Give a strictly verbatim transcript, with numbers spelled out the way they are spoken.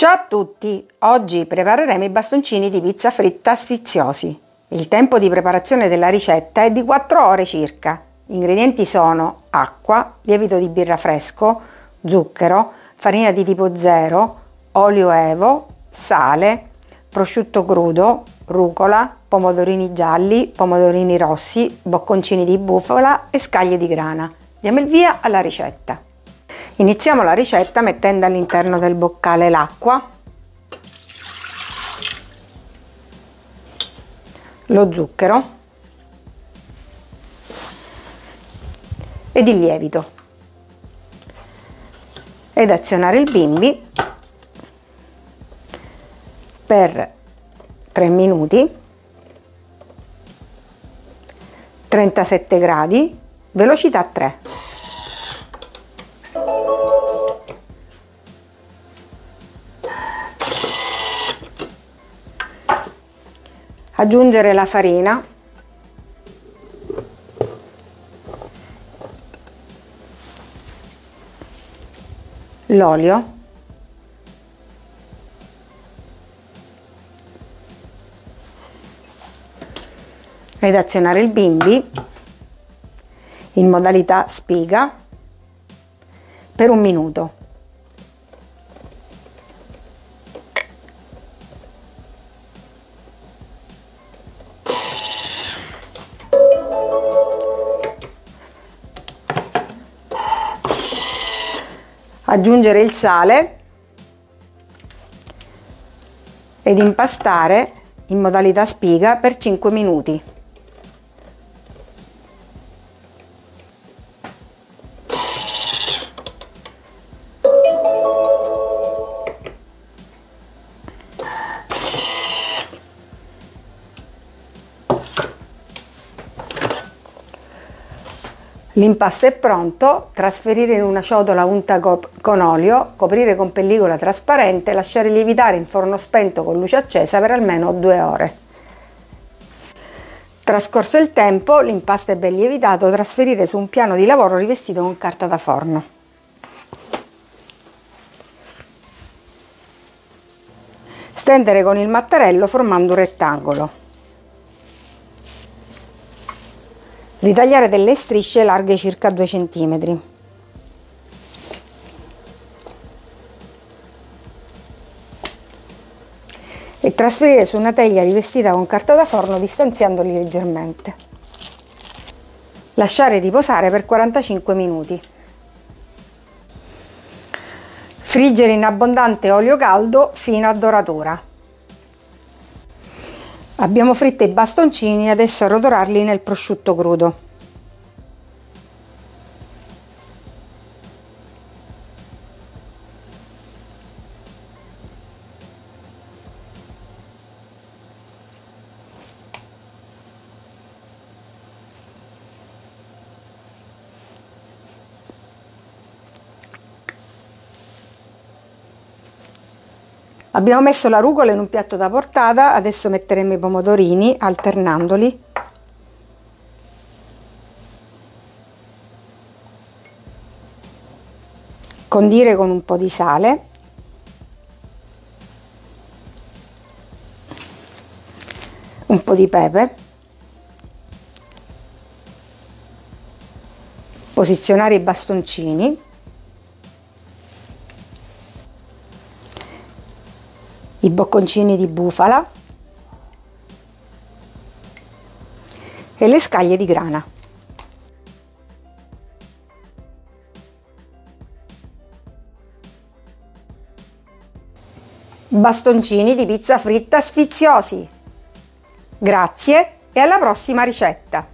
Ciao a tutti! Oggi prepareremo i bastoncini di pizza fritta sfiziosi. Il tempo di preparazione della ricetta è di quattro ore circa. Gli ingredienti sono acqua, lievito di birra fresco, zucchero, farina di tipo zero, olio evo, sale, prosciutto crudo, rucola, pomodorini gialli, pomodorini rossi, bocconcini di bufala e scaglie di grana. Diamo il via alla ricetta. Iniziamo la ricetta mettendo all'interno del boccale l'acqua, lo zucchero ed il lievito ed azionare il bimby per tre minuti, trentasette gradi, velocità tre. Aggiungere la farina l'olio ed azionare il bimby in modalità spiga per un minuto. Aggiungere il sale ed impastare in modalità spiga per cinque minuti. L'impasto è pronto, trasferire in una ciotola unta con olio, coprire con pellicola trasparente, lasciare lievitare in forno spento con luce accesa per almeno due ore. Trascorso il tempo, l'impasto è ben lievitato, trasferire su un piano di lavoro rivestito con carta da forno. Stendere con il mattarello formando un rettangolo. Ritagliare delle strisce larghe circa due centimetri. E trasferire su una teglia rivestita con carta da forno distanziandoli leggermente. Lasciare riposare per quarantacinque minuti. Friggere in abbondante olio caldo fino a doratura. Abbiamo fritto i bastoncini, adesso rotolarli nel prosciutto crudo. Abbiamo messo la rucola in un piatto da portata, adesso metteremo i pomodorini alternandoli. Condire con un po' di sale. Un po' di pepe. Posizionare i bastoncini. I bocconcini di bufala e le scaglie di grana. Bastoncini di pizza fritta sfiziosi. Grazie e alla prossima ricetta!